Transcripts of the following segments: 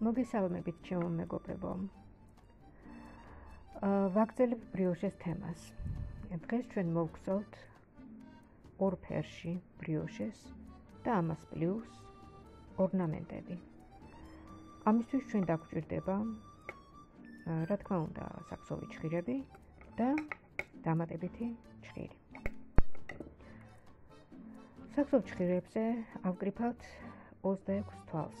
მოგესალმებით ჩემო მეგობრებო. ვაგრძელებ ბრიოშეს თემას. დღეს ჩვენ მოვგრძელთ ორ ფერში ბრიოშეს და ამას პლუს ორნამენტები. ამისთვის ჩვენ დაგვჭირდება რა თქმა უნდა საქსოვი ჩხირები და დამატებითი ჩხირი. საქსოვ ჩხირებზე ავკრიფავთ 26 თვალს.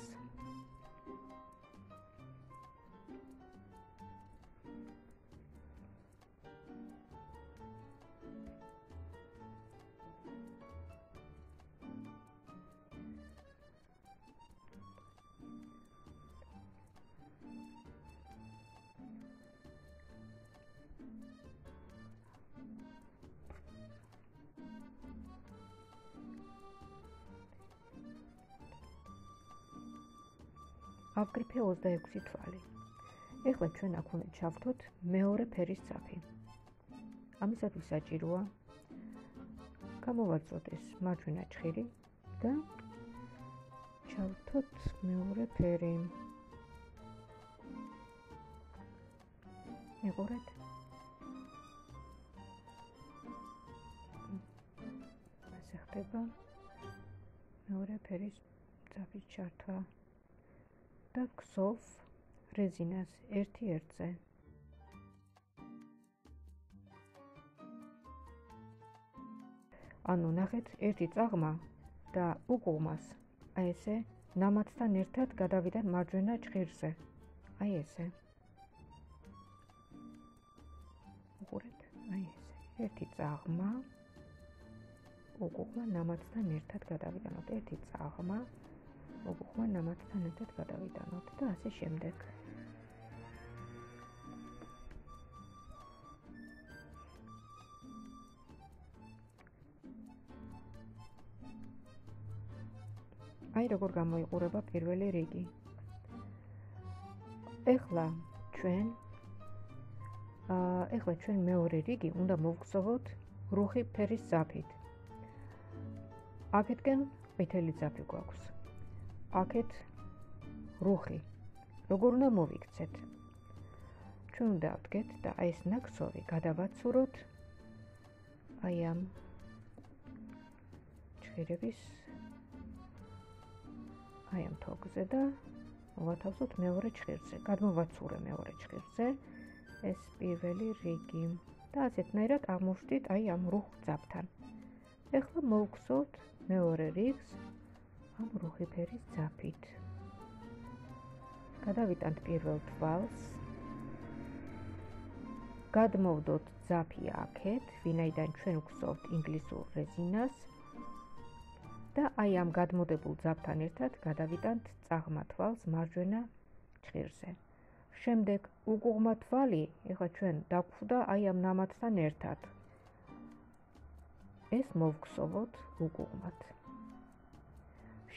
ავკრიფე 26 თვალი. ეხლა ჩვენ აქ უნდა ჩავთოთ მეორე ფერის წაფი. ამისათვის საჭიროა გამოვაწოთ ეს მარჯვენა ჩხირი და ჩავთოთ მეორე ფერი. მეგობრებო, ასე ხდება მეორე ფერის წაფის ჩართვა. და გსოვ რეზინას ერთი ერთზე. ანუ ნახეთ, ერთი წაღმა და უკუღმას, აი ესე ნამათთან ერთად გადავიდა მარჯვენა ჩხირზე. აი ესე. უყურეთ, აი ესე. ერთი წაღმა უკუღმა ნამათთან ერთად გადავიდანოთ, ერთი წაღმა უკუღმა ნამათთან ერთად გადავიტანოთ და ასე შემდეგ. აი როგორ გამოიყურება პირველი რიგი. ეხლა ჩვენ მეორე რიგი უნდა მოვგზავნოთ რუხი ფერის ძაფით. აქეთკენ ყვითელი ძაფი გვაქვს. აქეთ რუხი. როგორ უნდა მოვიქცეთ? ჩვენ უნდა ავდგეთ და აი ეს ნაკსოვი გადავაცუროთ აი ამ ჩხირების აი ამ თოქზე და მოვათავსოთ მეორე ჩხირზე. გადმოვაცურე მეორე ჩხირზე ეს პირველი რიგი და ასეთნაირად აღმოჩნდით აი ამ რუხ ძაფთან. ეხლა მოვგზავნოთ მეორე რიგს რუხი ფერის ძაფით. გადავიტანთ პირველ თვალს. გადმოვდოთ ძაფი აქეთ, ვინაიდან ჩვენ გვსოვთ ინგლისურ რეზინას და აი ამ გადმოდებულ ძაფთან ერთად გადავიტანთ წაღმა თვალს მარჯვენა ჩხირზე. შემდეგ უკუღმა თვალი, ეხლა ჩვენ დაგხვდა აი ამ ნამათთან ერთად. ეს მოვგსოვოთ უკუღმათ.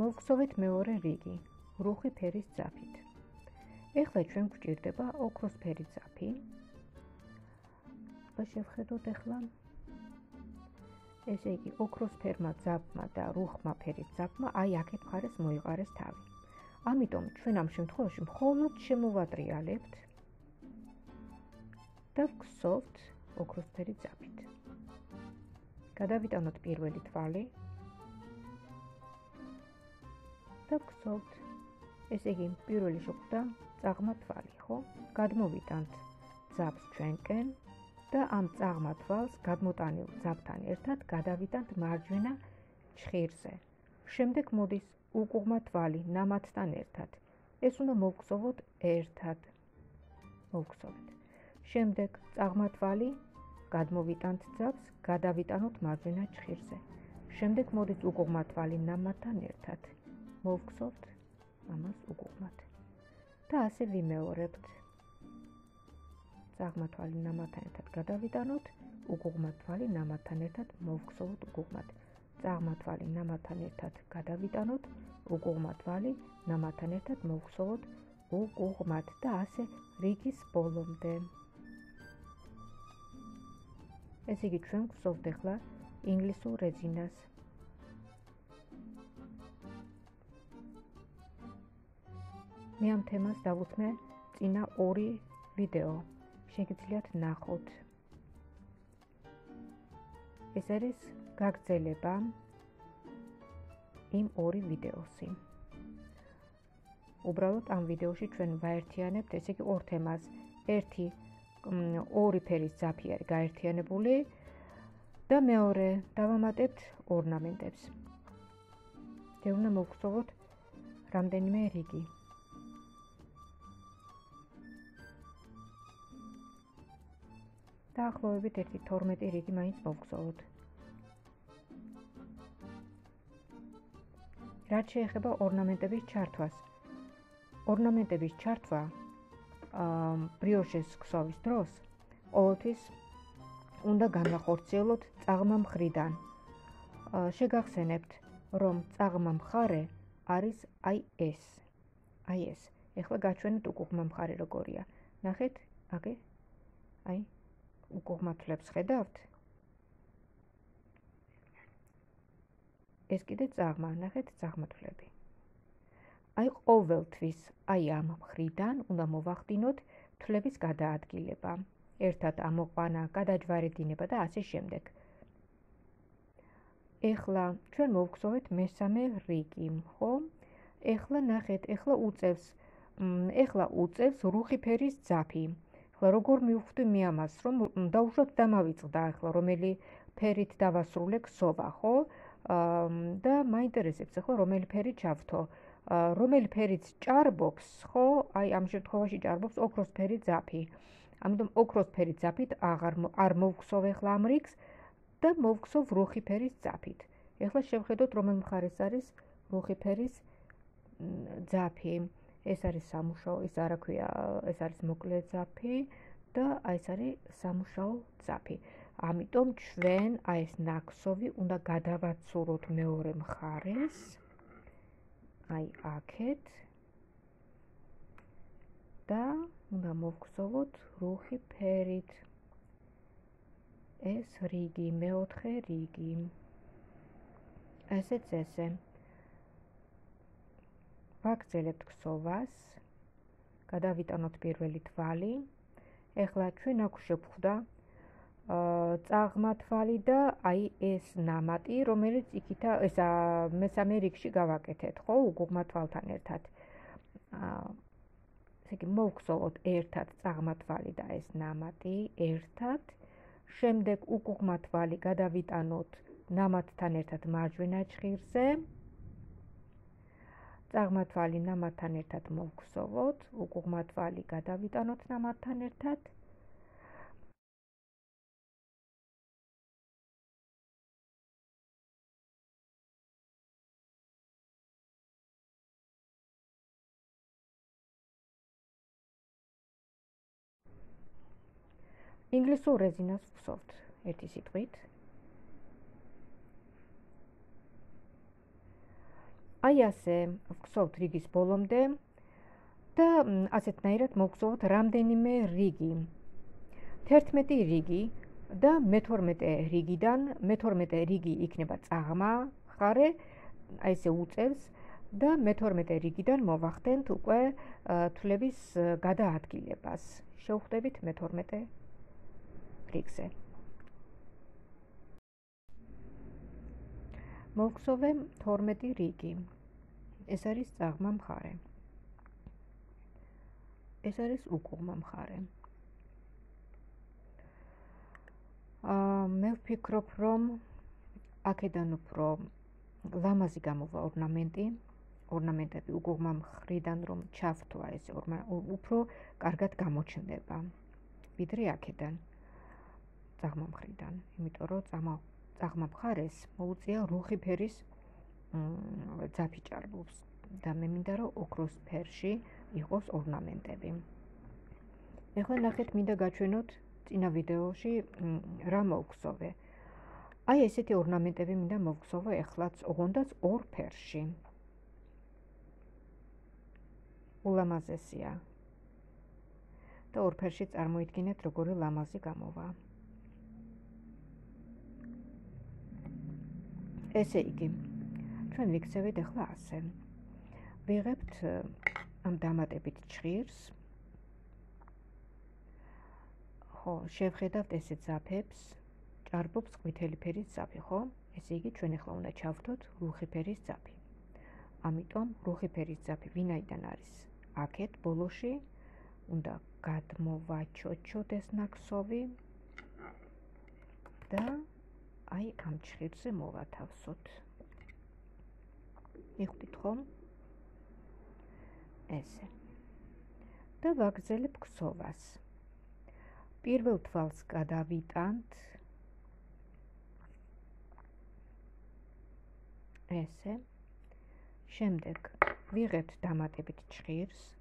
მოვგზავნეთ მეორე რიგი, რუხი ფერის ძაფით. ეხლა ჩვენ გვჭირდება ოქროსფერი ძაფი. და შევხედოთ ეხლა. ესე იგი, ოქროსფერმა ძაფმა და რუხმა ფერის ძაფმა აი აქეთ მხარეს მოიყარეს თავი. ამიტომ ჩვენ ამ შემთხვევაში მხოლოდ შემოვატრიალებთ და ვგსოვთ ოქროსფერი ძაფით. გადავიტანოთ პირველი თვალი. და გვსოვთ. ესე იგი, პირველი შეგვდა წაღმა თვალი, ხო? გადმოვიტანთ ძაფს ჩვენკენ და ამ წაღმა თვალს გადმოტანილ ძაბთან ერთად გადავიტანთ მარჯვენა ჩხირზე. Შემდეგ მოდის უკუღმა თვალი ნამათთან ერთად. ეს უნდა მოვგზავნოთ ერთად. მოვგზავნეთ. შემდეგ წაღმა თვალი გადმოვიტანთ ძაბს, გადავიტანოთ მარჯვენა ჩხირზე. შემდეგ მოდის უკუღმა თვალი ნამათთან ერთად. მოვგზავნოთ ამას უკუღმად. და ასე ვიმეორებთ. წაღმა თვალი ნამათთან ერთად გადავიტანოთ, უკუღმა თვალი ნამათთან ერთად მოვგზავნოთ უკუღმად. წაღმა თვალი ნამათთან ერთად გადავიტანოთ, უკუღმა თვალი ნამათთან ერთად მოვგზავნოთ უკუღმად და ასე რიგის ბოლომდე. ეს იგი ჩვენ გვსოვთ ახლა ინგლისურ რეზინას. მე ამ თემას დავუთმე წინა ორი ვიდეო. შეგიძლიათ ნახოთ. ეს არის გაგრძელება იმ ორი ვიდეოსი. უბრალოდ ამ ვიდეოში ჩვენ ვაერთიანებთ, ესე იგი, ორ თემას. ერთი ორი ფერის ძაფი არის გაერთიანებული და მეორე დავამატებთ ორნამენტებს. და უნდა მოვგზავნოთ რამდენიმე რიგი. დაახლოებით 1-12 რიგი მაინც მოვგზავნოთ. რაც შეეხება ორნამენტების ჩართვას. ორნამენტების ჩართვა ბრიოშეს ქსოვის დროს ყოველთვის უნდა განახორციელოთ წაღმა მხრიდან. შეგახსენებთ, რომ წაღმა მხარე არის აი ეს. აი ეს. ეხლა გაჩვენეთ უკუღმა მხარე როგორია. ნახეთ, აგე აი უკუღმა თვლებს ხედავთ. ეს კიდე წაღმა, ნახეთ წაღმა თვლები. აი ყოველთვის, აი ამ მხრიდან უნდა მოვახდინოთ თვლების გადაადგილება. ერთად ამოყვანა, გადაჯვარედინება და ასე შემდეგ. ეხლა ჩვენ მოვგზავნეთ მესამე რიგი, ხო? ეხლა ნახეთ, ეხლა უწევს რუხი ფერის ძაფი. ახლა როგორ მივხვდი მე ამას, რომ დაუშვათ დამავიწყდა ახლა რომელი ფერით დავასრულე ქსოვა, ხო? და მაინტერესებს ახლა რომელი ფერი ჩავთო. რომელი ფერიც ჭარბობს, ხო? აი ამ შემთხვევაში ჭარბობს ოქროს ფერი ძაფი. ამიტომ ოქროს ფერი ძაფით არ მოვგსოვ ახლა ამ რიგს და მოვგსოვ რუხი ფერის ძაფით. ახლა შევხედოთ რომელ მხარეს არის რუხი ფერის ძაფი. ეს არის სამუშაო, ეს არა ქვია, ეს არის მოკლე ძაფი და აი ეს არის სამუშაო ძაფი. ამიტომ ჩვენ აი ეს ნაკსოვი უნდა გადავაცუროთ მეორე მხარეს. აი აქეთ და უნდა მოვგზავნოთ რუხი ფერით. ეს რიგი, მეოთხე რიგი. ესეც ესე. ვაგრძელებთ ქსოვას, გადავიტანოთ პირველი თვალი. ეხლა ჩვენ აქ შევხვდა წაღმა თვალი და აი ეს ნამატი, რომელიც იქითა ესა მესამე რიგში გავაკეთეთ, ხო, უკუღმა თვალთან ერთად. ესე იგი, მოვგზავნოთ ერთად წაღმა თვალი და ეს ნამატი ერთად. შემდეგ უკუღმა თვალი გადავიტანოთ ნამატთან ერთად მარჯვენა ჩხირზე. წაღმა თვალი ნამათთან ერთად მოვგზავნოთ, უკუღმა თვალი გადავიტანოთ ნამათთან ერთად. ინგლისურ რეზინას ვსოვთ ერთი სიტყვით. აი ასე ვგსოვთ რიგის ბოლომდე და ასეთნაირად მოვგზავნოთ რამდენიმე რიგი. 11 რიგი და მე-12 რიგი იქნება წაღმა მხარე, აი ესე უწევს და მე-12 რიგიდან მოვახდენთ უკვე თვლების გადაადგილებას. შევხვდებით მე-12 რიგზე. მოვგზავნე 12 რიგი. ეს არის წაღმა მხარე. ეს არის უკუღმა მხარე. მე ვფიქრობ, რომ აქედან უფრო ლამაზი გამოვა ორნამენტი, ორნამენტები უგუღმა მხრიდან რომ ჩავთვა, ეს უფრო კარგად გამოჩნდება, ვიდრე აქედან ძაღლმა მხრიდან, იმიტომ რომ ძაღლმა მხარეს მოუწია რუხი ფერის ძაფი ჭარბობს და მე მინდა რომ ოქროს ფერში იყოს ორნამენტები. ეხლა ნახეთ, მინდა გაჩვენოთ წინა ვიდეოში რა მოვგსოვე. აი ესეთი ორნამენტები მინდა მოვგსოვე ეხლაც ოღონდაც ორ ფერში. ულამაზესია. და ორ ფერში წარმოიდგინეთ როგორი ლამაზი გამოვა. ესე იგი, ჩვენ ვიქცევით ეხლა ასე. ვიღებთ ამ დამატებით ჭირს. ხო, შევხედავთ ესეც აფებს, ჭარბობს ყვითელი ფერის ძაფი, ხო? ესე იგი ჩვენ ახლა უნდა ჩავთოთ რუხი ფერის ძაფი. ამიტომ რუხი ფერის ძაფი ვინაიდან არის? აქეთ ბოლოში უნდა გადმოვაჩოჩოთ ეს ნაკსოვი და აი ამ ჭირზე მოვათავსოთ. მიხვდით ხომ? ესე. და ვაგრძელებ ქსოვას. პირველ თვალს გადავიტანთ ესე, შემდეგ ვიღებთ დამატებით ჭირს,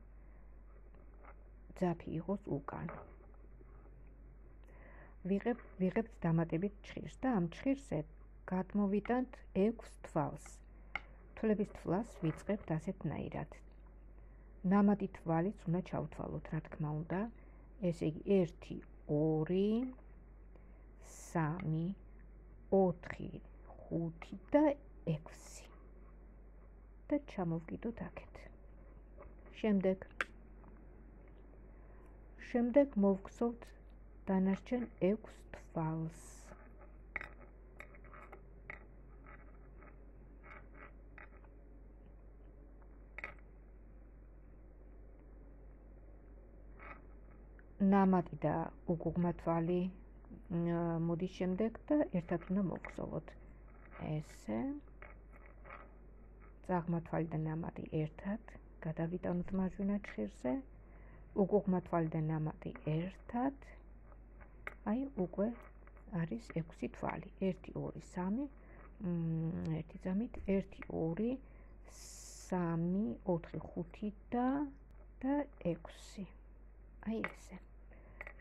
ძაფი იყოს უკან. ვიღებთ დამატებით ჭირს და ამ ჭირზე გადმოვიტანთ 6 თვალს. თვლების თვალს ვიწყებთ ასეთნაირად. ნამატი თვალიც უნდა ჩავთვალოთ, რა თქმა უნდა. ესე იგი 1 2 3 4 5 და 6 და ჩამოვკიდოთ აქეთ. შემდეგ მოვგსოვთ დანარჩენ 6 თვალს. ნამატი და უგუღმა თვალი მოდის შემდეგ და ერთად უნდა მოვგზავნოთ. ესე ძაღლმა თვალი და ნამატი ერთად გადავიტანოთ მარჯვენა ჭირზე, უგუღმა თვალი და ნამატი ერთად. აი უკვე არის 6 თვალი. 1 2 3 ერთი ძამით 1 2 3 4 5 და 6. აი ესე.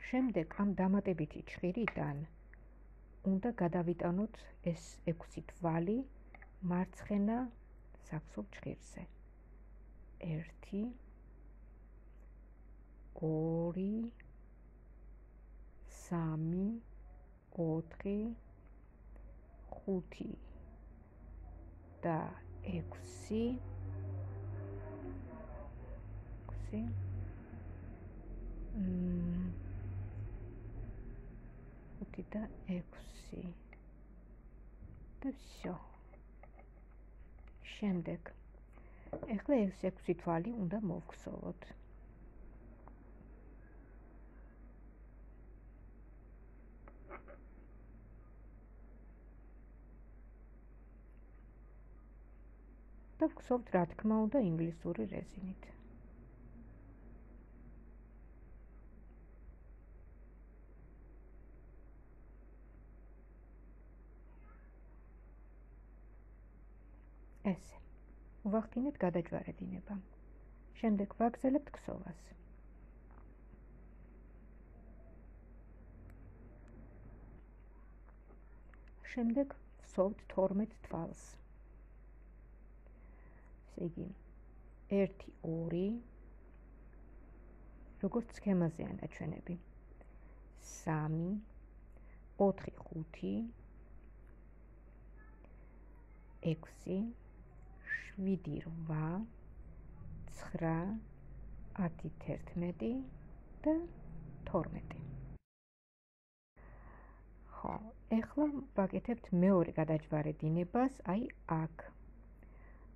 შემდეგ ამ დამატებითი ჭირიდან უნდა გადავიტანოთ ეს 6 თვალი მარცხენა საქსო ჭირზე. 1 2 3 4 5 და 6. Утита экси. Да всё. Შემდეგ. Ეხლა 6 თვალი უნდა მოვგსოვოთ. და ვგსოვთ, რა თქმა უნდა, ინგლისური რეზინით. ესე. უვახდინეთ გადაჯვარედინება. შემდეგ ვაგრძელებთ ქსოვას. შემდეგ ვსოვთ 12 თვალს. ესე იგი 1 2 როგორც სქემაზეა ნაჩვენები. 3 4 5 6 7 8 9 10 11 და 12. ხო, ეხლა ვაკეთებთ მეორე გადაჯვარედინებას, აი აქ.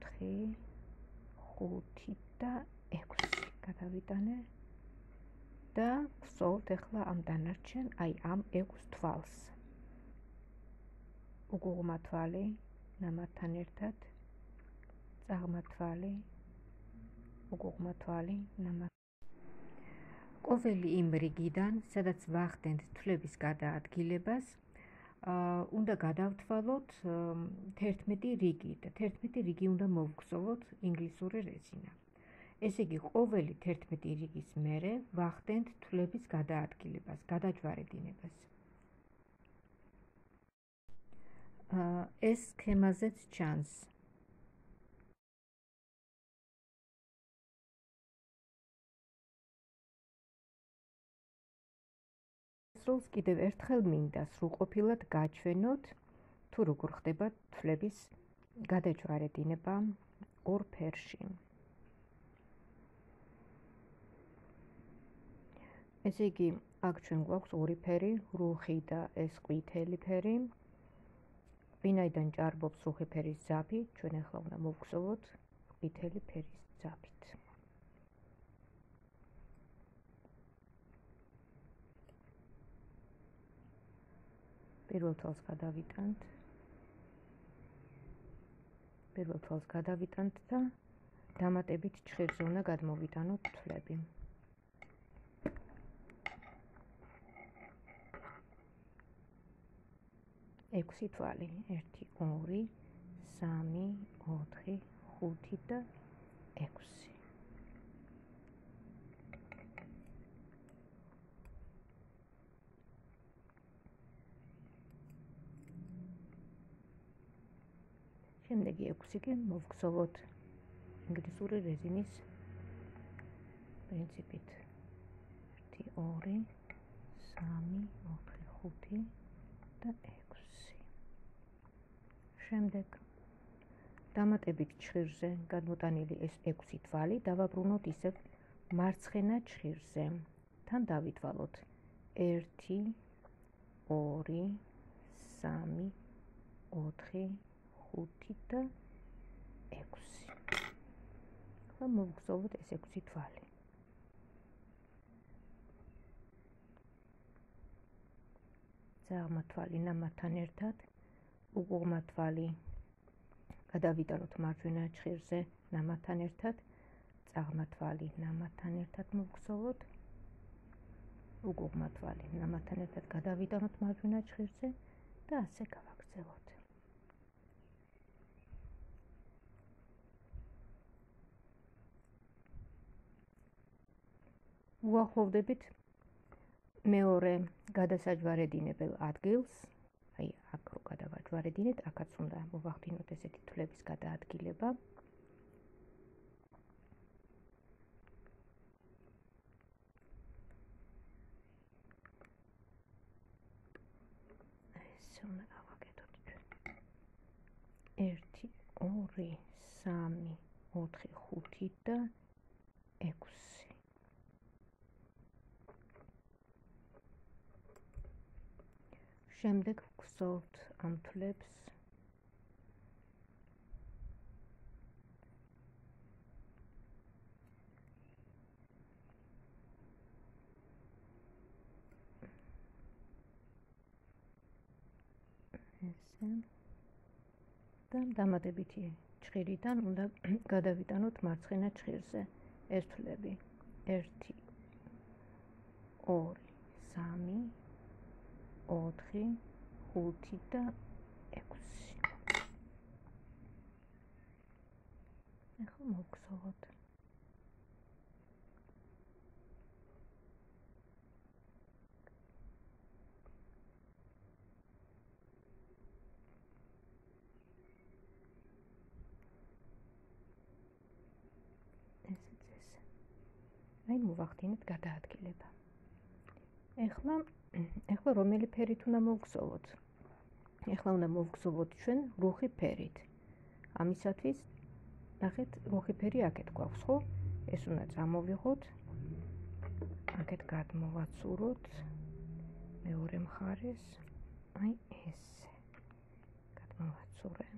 3 4 5 და 6. გადავიტანე და ვსოვთ ახლა ამ დანარჩენ, აი ამ 6 თვალს. უგუღმა თვალი ნამათთან ერთად აღმართვალი უგუღმათვალი ნამა ყოველი იმ რიგიდან სადაც ვახდენთ თვლების გადაადგილებას უნდა გადავთვალოთ 11 რიგი და 11 რიგი უნდა მოვგზავნოთ ინგლისური რეზინა ესე იგი ყოველი 11 რიგის მერე ვახდენთ თვლების გადაადგილებას გადაჯვარედინებას ეს სქემაზეც ჩანს სულს კიდევ ერთხელ მინდა სრულყოფილად გაჩვენოთ თუ როგორ ხდება თვლების გადაჯვარედინება ორ ფერში. ესე იგი, აქ ჩვენ გვაქვს ორი ფერი, რუხი და ეს ყვითელი ფერი. ვინაიდან ჭარბობს რუხი ფერის ძაფი, ჩვენ ახლა უნდა მოვგზავნოთ ყვითელი ფერის ძაფით. პირველ თვალს გადავიტანთ და დამატებით ჭხირზე უნდა გადმოვიტანოთ თვლები. ექვსი თვალი 1 2 3 4 5 და 6. Შემდეგ 6 კი მოვგზავნოთ ინგლისური რეზინის პრინციპით. 1 2 3 4 5 და 6. შემდეგ დამატებით ჭხირზე გადმოტანილი ეს 6 თვალი დავაბრუნოთ ისევ მარცხენა ჭხირზე. თან დავითვალოთ 1 2 3 4 5 და 6. და მოვგზავნოთ ეს 6 თვალი. ძაღლმა თვალი ნამათთან ერთად, უგუღმა თვალი გადავიტანოთ მარჯვენა ჭხირზე ნამათთან ერთად, ძაღლმა თვალი ნამათთან ერთად მოვგზავნოთ, უგუღმა თვალი ნამათთან ერთად გადავიტანოთ მარჯვენა ჭხირზე და ასე გავაგრძელოთ. ვუახლოვდებით მეორე გადასაჯვარედინებელ ადგილს. აი, აქ რო გადავაჯვარედინეთ, აქაც უნდა მოვახდინოთ ესეთი თვლების გადაადგილება. ესე უნდა გავაკეთოთ. 1 2 3 4 5 და 6. შემდეგ გვსოვთ ამ თვლებს ესე და დამატებითი ჭხირიდან უნდა გადავიტანოთ მარცხენა ჭხირზე ეს თვლები 1 2 სამი, ოთხი, ხუთი და ექვსი. ახლა მოვგზავნოთ. აი მოვახდინეთ გადაადგილება. ეხლა რომელი ფერით უნდა მოვგზავნოთ? ეხლა უნდა მოვგზავნოთ ჩვენ რუხი ფერით. ამისათვის ნახეთ, რუხი ფერი აქეთ გვაქვს, ხო? ეს უნდა წამოვიღოთ. აქეთ გადმოვაცუროთ მეორე მხარეს. აი ესე. გადმოვაცურე.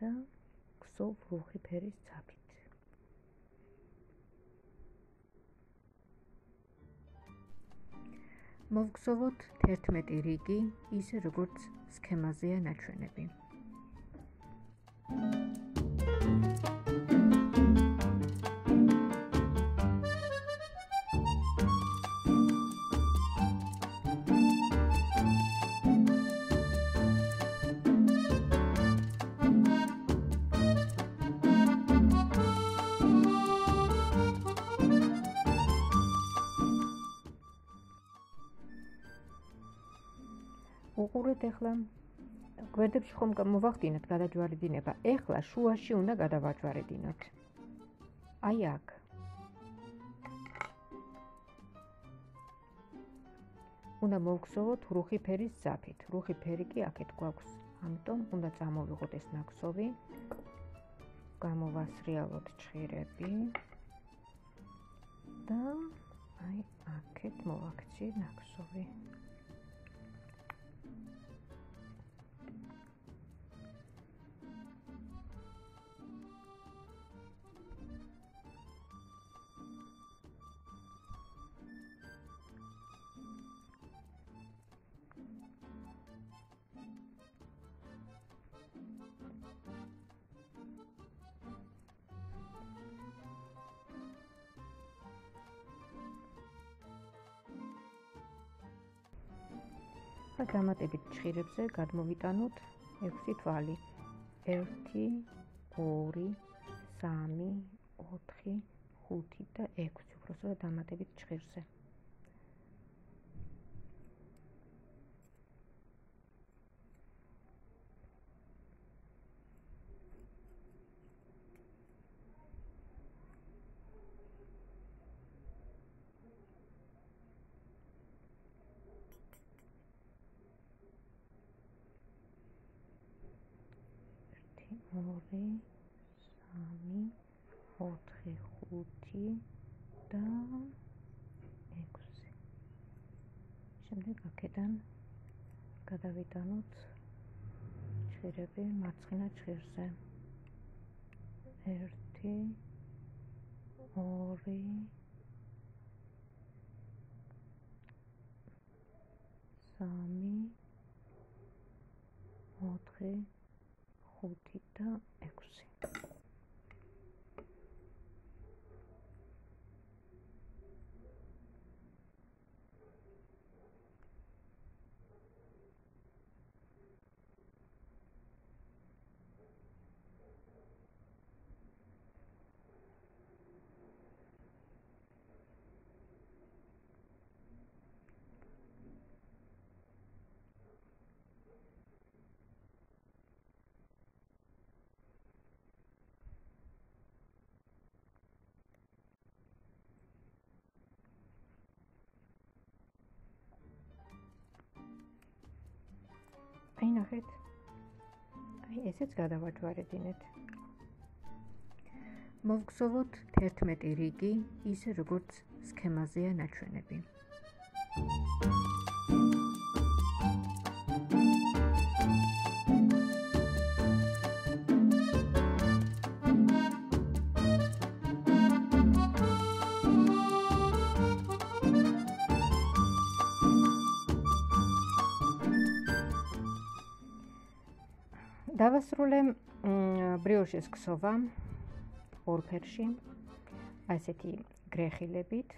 და გვსოვ რუხი ფერის ძაფით. მოვგზავნოთ 11 რიგი, ისე როგორც სქემაზეა ნაჩვენები. უყურეთ ახლა გვერდებში ხომ მოვახდინეთ გადაჯვარედინება. ახლა შუაში უნდა გადავაჯვარედინოთ. აი აქ. უნდა მოვგზავნოთ რუხი ფერის ძაფით. რუხი ფერი კი აქეთ გვაქვს. ამიტომ უნდა წამოვიღოთ ეს ნაკსოვი. გამოვასრიალოთ ჭირები და აი აქეთ მოვაქცი ნაკსოვი. დამატებით ჭხირებზე გადმოვიტანოთ 6 თვალი. 1, 2, 3, 4, 5 და 6. უბრალოდ დამატებით ჭხირზე. ორი, სამი, ოთხი, ხუთი და ექვსი. შემდეგ აქედან გადავიტანოთ ჭხირები მარცხენა ჭხირზე. 1, 2, 3, 4. 5 და 6. აი ნახეთ. აი ესეც გადავაჯვარედინეთ. მოვგზავნოთ 11 რიგი, ისე როგორც სქემაზეა ნაჩვენები. დავასრულე ბრიოშის ქსოვა ორ ფერში ასეთი გრეხილებით.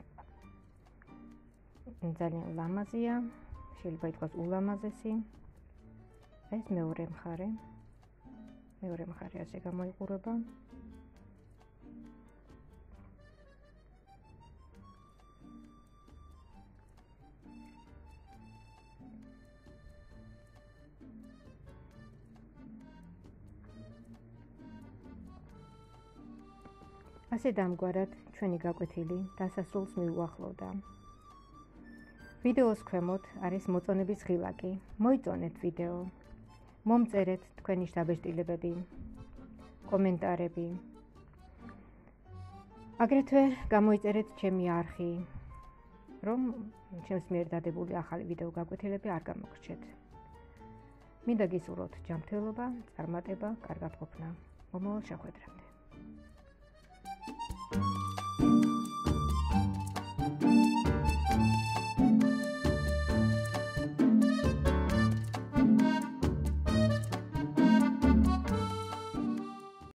ძალიან ლამაზია, შეიძლება ითქვას ულამაზესი. ეს მეორე მხარე ასე გამოიყურება. ასე დამგვარად ჩვენი გაკვეთილი დასასრულს მიუახლოვდა. ვიდეოს ქვემოთ არის მოწონების ღილაკი. მოიწონეთ ვიდეო. მომწერეთ თქვენი შთაბეჭდილებები, კომენტარები. აგრეთვე გამოიწერეთ ჩემი არხი, რომ ჩემს მიერ დადებული ახალი ვიდეო გაკვეთილები არ გამოგრჩეთ. მინდა გისურვოთ ჯანმრთელობა, წარმატება, კარგად ყოფნა. მომავალ შეხვედრამდე.